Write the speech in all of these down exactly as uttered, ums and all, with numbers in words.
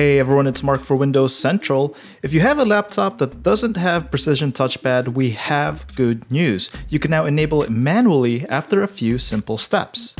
Hey everyone, it's Mark for Windows Central. If you have a laptop that doesn't have Precision Touchpad, we have good news. You can now enable it manually after a few simple steps.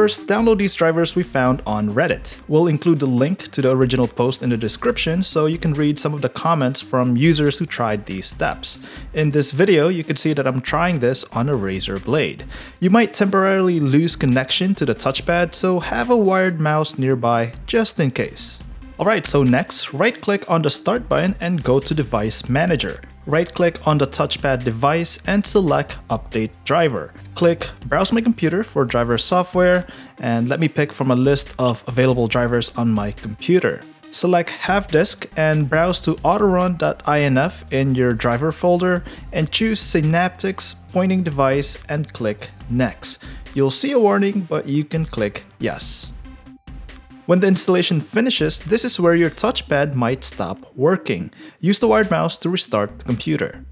First, download these drivers we found on Reddit. We'll include the link to the original post in the description so you can read some of the comments from users who tried these steps. In this video, you can see that I'm trying this on a Razer Blade. You might temporarily lose connection to the touchpad, so have a wired mouse nearby just in case. Alright, so next, right-click on the Start button and go to Device Manager. Right-click on the touchpad device and select Update Driver. Click Browse My Computer for driver software, and let me pick from a list of available drivers on my computer. Select Have Disk and browse to autorun.inf in your driver folder and choose Synaptics Pointing Device and click Next. You'll see a warning, but you can click Yes. When the installation finishes, this is where your touchpad might stop working. Use the wired mouse to restart the computer.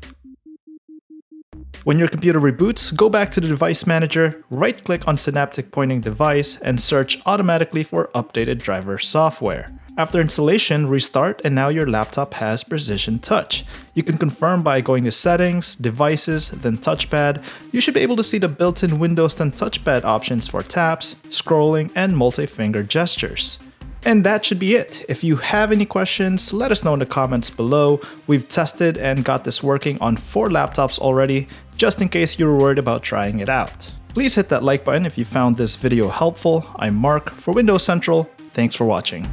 When your computer reboots, go back to the Device Manager, right-click on Synaptic Pointing Device, and search automatically for updated driver software. After installation, restart, and now your laptop has Precision Touch. You can confirm by going to Settings, Devices, then Touchpad. You should be able to see the built-in Windows ten touchpad options for taps, scrolling, and multi-finger gestures. And that should be it. If you have any questions, let us know in the comments below. We've tested and got this working on four laptops already, just in case you were worried about trying it out. Please hit that like button if you found this video helpful. I'm Mark for Windows Central. Thanks for watching.